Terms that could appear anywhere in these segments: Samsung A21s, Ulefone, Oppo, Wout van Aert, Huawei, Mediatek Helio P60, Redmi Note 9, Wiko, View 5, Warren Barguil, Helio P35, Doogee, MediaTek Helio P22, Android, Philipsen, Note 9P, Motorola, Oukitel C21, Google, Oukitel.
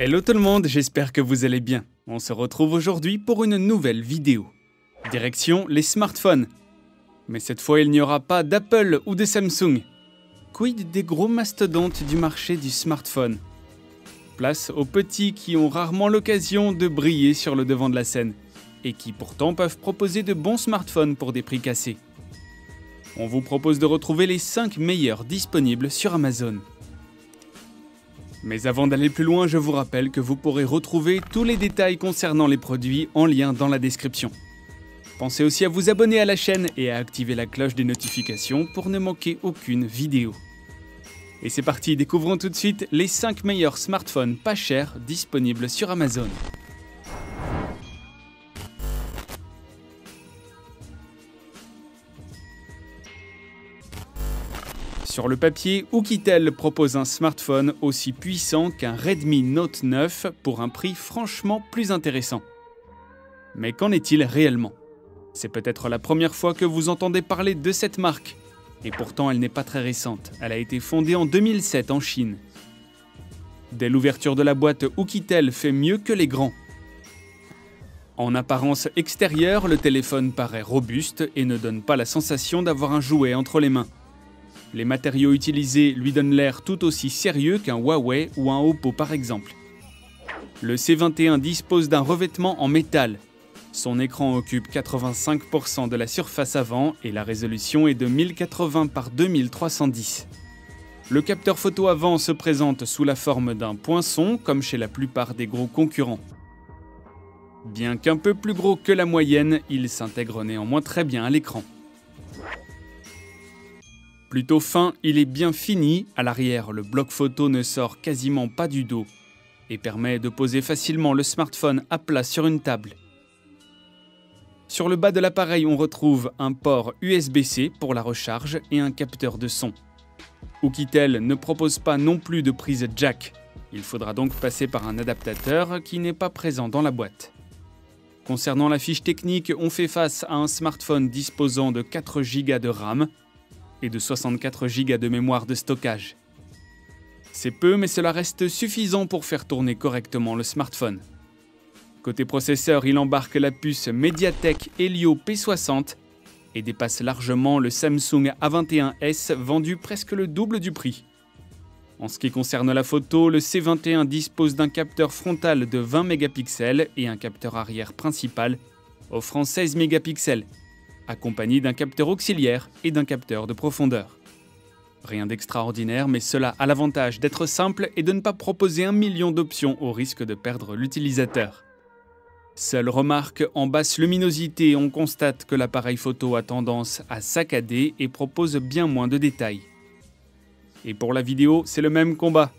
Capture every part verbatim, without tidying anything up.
Hello tout le monde, j'espère que vous allez bien. On se retrouve aujourd'hui pour une nouvelle vidéo. Direction les smartphones. Mais cette fois, il n'y aura pas d'Apple ou de Samsung. Quid des gros mastodontes du marché du smartphone? Place aux petits qui ont rarement l'occasion de briller sur le devant de la scène et qui pourtant peuvent proposer de bons smartphones pour des prix cassés. On vous propose de retrouver les cinq meilleurs disponibles sur Amazon. Mais avant d'aller plus loin, je vous rappelle que vous pourrez retrouver tous les détails concernant les produits en lien dans la description. Pensez aussi à vous abonner à la chaîne et à activer la cloche des notifications pour ne manquer aucune vidéo. Et c'est parti, découvrons tout de suite les cinq meilleurs smartphones pas chers disponibles sur Amazon. Sur le papier, Oukitel propose un smartphone aussi puissant qu'un Redmi Note neuf pour un prix franchement plus intéressant. Mais qu'en est-il réellement? C'est peut-être la première fois que vous entendez parler de cette marque. Et pourtant, elle n'est pas très récente. Elle a été fondée en deux mille sept en Chine. Dès l'ouverture de la boîte, Oukitel fait mieux que les grands. En apparence extérieure, le téléphone paraît robuste et ne donne pas la sensation d'avoir un jouet entre les mains. Les matériaux utilisés lui donnent l'air tout aussi sérieux qu'un Huawei ou un Oppo par exemple. Le C vingt et un dispose d'un revêtement en métal. Son écran occupe quatre-vingt-cinq pour cent de la surface avant et la résolution est de mille quatre-vingts par deux mille trois cent dix. Le capteur photo avant se présente sous la forme d'un poinçon comme chez la plupart des gros concurrents. Bien qu'un peu plus gros que la moyenne, il s'intègre néanmoins très bien à l'écran. Plutôt fin, il est bien fini, à l'arrière le bloc photo ne sort quasiment pas du dos et permet de poser facilement le smartphone à plat sur une table. Sur le bas de l'appareil, on retrouve un port U S B C pour la recharge et un capteur de son. Oukitel ne propose pas non plus de prise jack, il faudra donc passer par un adaptateur qui n'est pas présent dans la boîte. Concernant la fiche technique, on fait face à un smartphone disposant de quatre giga de RAM et de soixante-quatre giga de mémoire de stockage. C'est peu, mais cela reste suffisant pour faire tourner correctement le smartphone. Côté processeur, il embarque la puce MediaTek Helio P soixante et dépasse largement le Samsung A vingt et un S vendu presque le double du prix. En ce qui concerne la photo, le C vingt et un dispose d'un capteur frontal de vingt mégapixels et un capteur arrière principal offrant seize mégapixels. Accompagné d'un capteur auxiliaire et d'un capteur de profondeur. Rien d'extraordinaire, mais cela a l'avantage d'être simple et de ne pas proposer un million d'options au risque de perdre l'utilisateur. Seule remarque, en basse luminosité, on constate que l'appareil photo a tendance à saccader et propose bien moins de détails. Et pour la vidéo, c'est le même combat.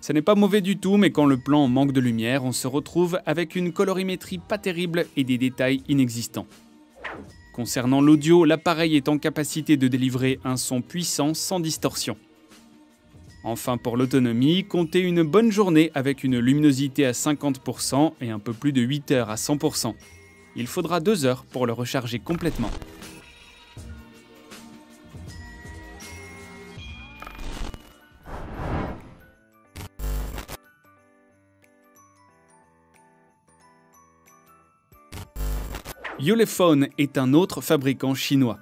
Ce n'est pas mauvais du tout, mais quand le plan manque de lumière, on se retrouve avec une colorimétrie pas terrible et des détails inexistants. Concernant l'audio, l'appareil est en capacité de délivrer un son puissant sans distorsion. Enfin, pour l'autonomie, comptez une bonne journée avec une luminosité à cinquante pour cent et un peu plus de huit heures à cent pour cent. Il faudra deux heures pour le recharger complètement. Ulefone est un autre fabricant chinois.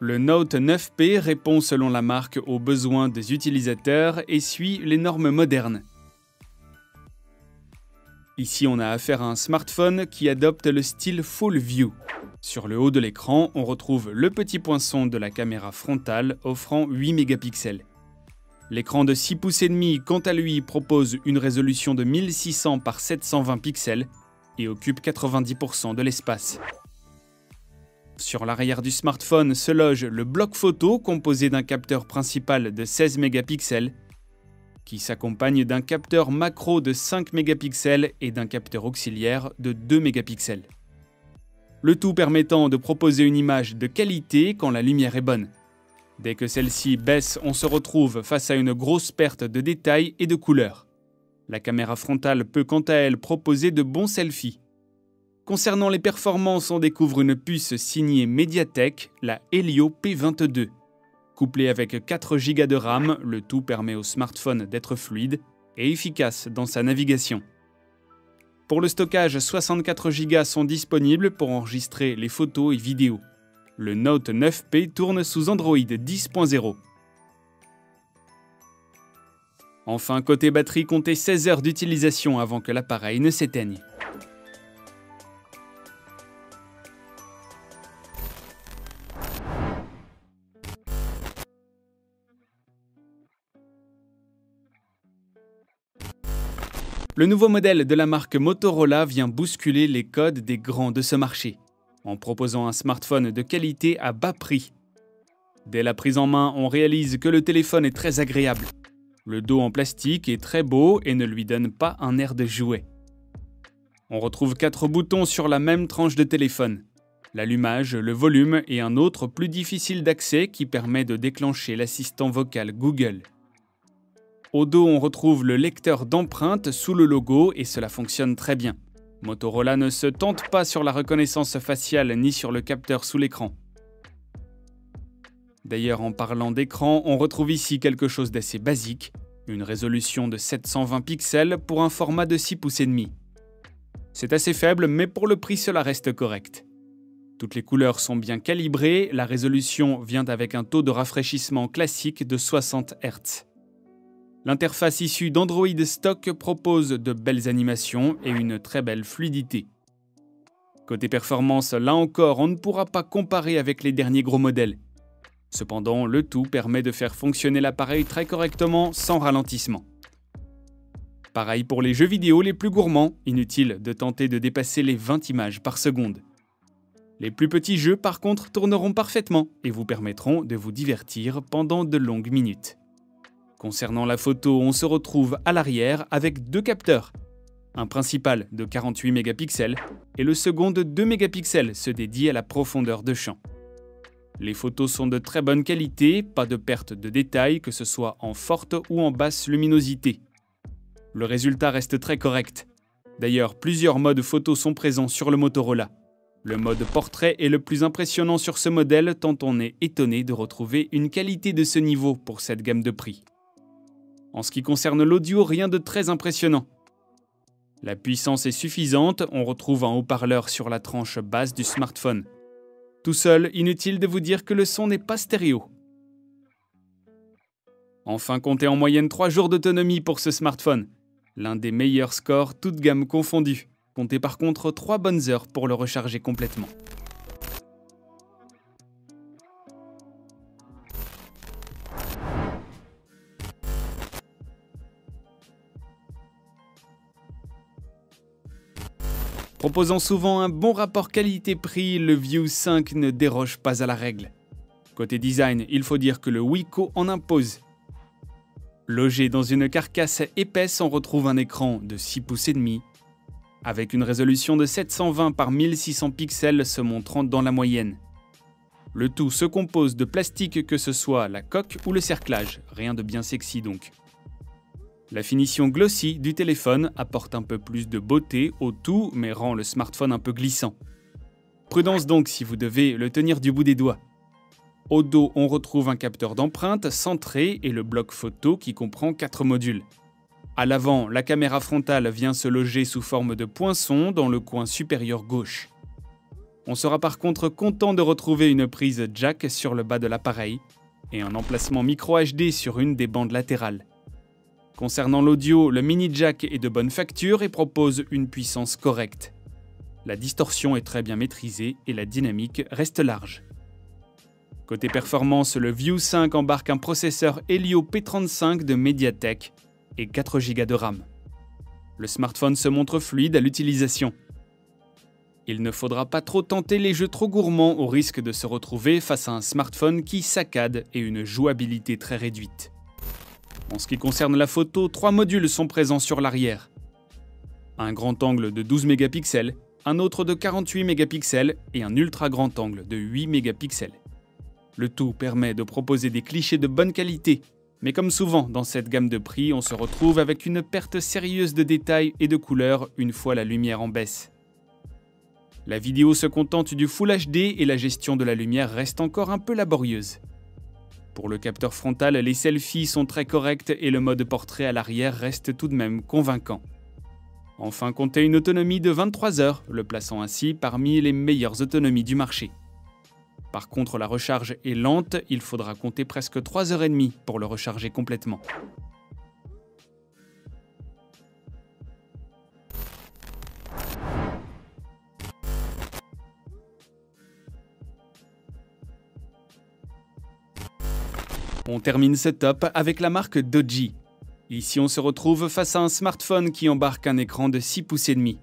Le Note neuf P répond selon la marque aux besoins des utilisateurs et suit les normes modernes. Ici, on a affaire à un smartphone qui adopte le style Full View. Sur le haut de l'écran, on retrouve le petit poinçon de la caméra frontale offrant huit mégapixels. L'écran de six pouces et demi, quant à lui, propose une résolution de mille six cents par sept cent vingt pixels. Et occupe quatre-vingt-dix pour cent de l'espace. Sur l'arrière du smartphone se loge le bloc photo composé d'un capteur principal de seize mégapixels qui s'accompagne d'un capteur macro de cinq mégapixels et d'un capteur auxiliaire de deux mégapixels. Le tout permettant de proposer une image de qualité quand la lumière est bonne. Dès que celle-ci baisse, on se retrouve face à une grosse perte de détails et de couleurs. La caméra frontale peut quant à elle proposer de bons selfies. Concernant les performances, on découvre une puce signée MediaTek, la Helio P vingt-deux. Couplée avec quatre giga de RAM, le tout permet au smartphone d'être fluide et efficace dans sa navigation. Pour le stockage, soixante-quatre giga sont disponibles pour enregistrer les photos et vidéos. Le Note neuf P tourne sous Android dix point zéro. Enfin, côté batterie, comptez seize heures d'utilisation avant que l'appareil ne s'éteigne. Le nouveau modèle de la marque Motorola vient bousculer les codes des grands de ce marché, en proposant un smartphone de qualité à bas prix. Dès la prise en main, on réalise que le téléphone est très agréable. Le dos en plastique est très beau et ne lui donne pas un air de jouet. On retrouve quatre boutons sur la même tranche de téléphone. L'allumage, le volume et un autre plus difficile d'accès qui permet de déclencher l'assistant vocal Google. Au dos, on retrouve le lecteur d'empreintes sous le logo et cela fonctionne très bien. Motorola ne se tente pas sur la reconnaissance faciale ni sur le capteur sous l'écran. D'ailleurs, en parlant d'écran, on retrouve ici quelque chose d'assez basique, une résolution de sept cent vingt pixels pour un format de six pouces et demi. C'est assez faible, mais pour le prix, cela reste correct. Toutes les couleurs sont bien calibrées, la résolution vient avec un taux de rafraîchissement classique de soixante hertz. L'interface issue d'Android Stock propose de belles animations et une très belle fluidité. Côté performance, là encore, on ne pourra pas comparer avec les derniers gros modèles. Cependant, le tout permet de faire fonctionner l'appareil très correctement, sans ralentissement. Pareil pour les jeux vidéo les plus gourmands, inutile de tenter de dépasser les vingt images par seconde. Les plus petits jeux, par contre, tourneront parfaitement et vous permettront de vous divertir pendant de longues minutes. Concernant la photo, on se retrouve à l'arrière avec deux capteurs. Un principal de quarante-huit mégapixels et le second de deux mégapixels, se dédié à la profondeur de champ. Les photos sont de très bonne qualité, pas de perte de détails, que ce soit en forte ou en basse luminosité. Le résultat reste très correct. D'ailleurs, plusieurs modes photos sont présents sur le Motorola. Le mode portrait est le plus impressionnant sur ce modèle, tant on est étonné de retrouver une qualité de ce niveau pour cette gamme de prix. En ce qui concerne l'audio, rien de très impressionnant. La puissance est suffisante, on retrouve un haut-parleur sur la tranche basse du smartphone. Tout seul, inutile de vous dire que le son n'est pas stéréo. Enfin, comptez en moyenne trois jours d'autonomie pour ce smartphone. L'un des meilleurs scores, toute gamme confondue. Comptez par contre trois bonnes heures pour le recharger complètement. Proposant souvent un bon rapport qualité-prix, le View cinq ne déroge pas à la règle. Côté design, il faut dire que le Wiko en impose. Logé dans une carcasse épaisse, on retrouve un écran de six pouces et demi, avec une résolution de sept cent vingt par mille six cents pixels se montrant dans la moyenne. Le tout se compose de plastique, que ce soit la coque ou le cerclage, rien de bien sexy donc. La finition glossy du téléphone apporte un peu plus de beauté au tout, mais rend le smartphone un peu glissant. Prudence donc si vous devez le tenir du bout des doigts. Au dos, on retrouve un capteur d'empreinte centré et le bloc photo qui comprend quatre modules. À l'avant, la caméra frontale vient se loger sous forme de poinçon dans le coin supérieur gauche. On sera par contre content de retrouver une prise jack sur le bas de l'appareil et un emplacement micro H D sur une des bandes latérales. Concernant l'audio, le mini jack est de bonne facture et propose une puissance correcte. La distorsion est très bien maîtrisée et la dynamique reste large. Côté performance, le View cinq embarque un processeur Helio P trente-cinq de Mediatek et quatre giga de RAM. Le smartphone se montre fluide à l'utilisation. Il ne faudra pas trop tenter les jeux trop gourmands au risque de se retrouver face à un smartphone qui saccade et une jouabilité très réduite. En ce qui concerne la photo, trois modules sont présents sur l'arrière. Un grand angle de douze mégapixels, un autre de quarante-huit mégapixels et un ultra grand angle de huit mégapixels. Le tout permet de proposer des clichés de bonne qualité, mais comme souvent dans cette gamme de prix, on se retrouve avec une perte sérieuse de détails et de couleurs une fois la lumière en baisse. La vidéo se contente du Full H D et la gestion de la lumière reste encore un peu laborieuse. Pour le capteur frontal, les selfies sont très corrects et le mode portrait à l'arrière reste tout de même convaincant. Enfin, comptez une autonomie de vingt-trois heures, le plaçant ainsi parmi les meilleures autonomies du marché. Par contre, la recharge est lente, il faudra compter presque trois heures trente pour le recharger complètement. On termine ce top avec la marque Doogee. Ici, on se retrouve face à un smartphone qui embarque un écran de six pouces et demi.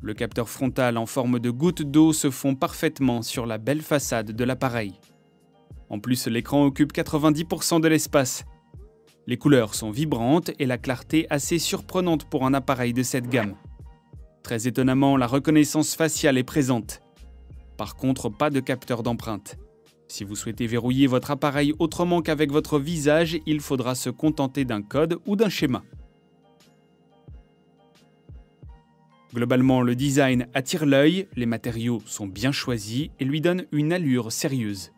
Le capteur frontal en forme de goutte d'eau se fond parfaitement sur la belle façade de l'appareil. En plus, l'écran occupe quatre-vingt-dix pour cent de l'espace. Les couleurs sont vibrantes et la clarté assez surprenante pour un appareil de cette gamme. Très étonnamment, la reconnaissance faciale est présente. Par contre, pas de capteur d'empreinte. Si vous souhaitez verrouiller votre appareil autrement qu'avec votre visage, il faudra se contenter d'un code ou d'un schéma. Globalement, le design attire l'œil, les matériaux sont bien choisis et lui donnent une allure sérieuse.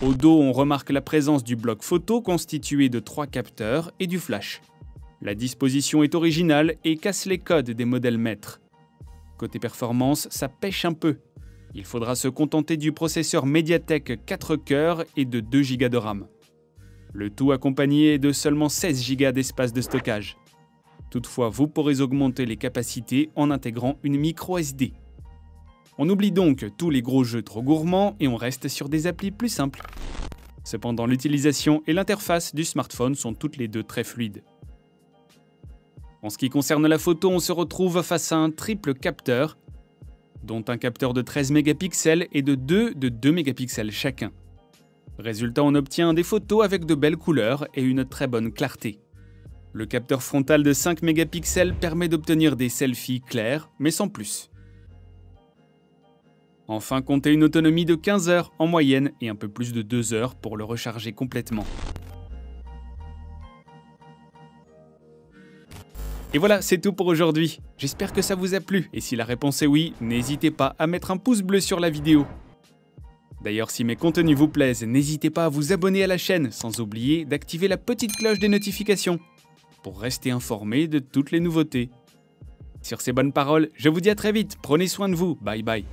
Au dos, on remarque la présence du bloc photo constitué de trois capteurs et du flash. La disposition est originale et casse les codes des modèles maîtres. Côté performance, ça pêche un peu. Il faudra se contenter du processeur MediaTek quatre cœurs et de deux gigas de RAM. Le tout accompagné de seulement seize gigas d'espace de stockage. Toutefois, vous pourrez augmenter les capacités en intégrant une micro S D. On oublie donc tous les gros jeux trop gourmands et on reste sur des applis plus simples. Cependant, l'utilisation et l'interface du smartphone sont toutes les deux très fluides. En ce qui concerne la photo, on se retrouve face à un triple capteur, dont un capteur de treize mégapixels et de deux de deux mégapixels chacun. Résultat, on obtient des photos avec de belles couleurs et une très bonne clarté. Le capteur frontal de cinq mégapixels permet d'obtenir des selfies claires, mais sans plus. Enfin, comptez une autonomie de quinze heures en moyenne et un peu plus de deux heures pour le recharger complètement. Et voilà, c'est tout pour aujourd'hui. J'espère que ça vous a plu, et si la réponse est oui, n'hésitez pas à mettre un pouce bleu sur la vidéo. D'ailleurs, si mes contenus vous plaisent, n'hésitez pas à vous abonner à la chaîne, sans oublier d'activer la petite cloche des notifications, pour rester informé de toutes les nouveautés. Sur ces bonnes paroles, je vous dis à très vite, prenez soin de vous, bye bye.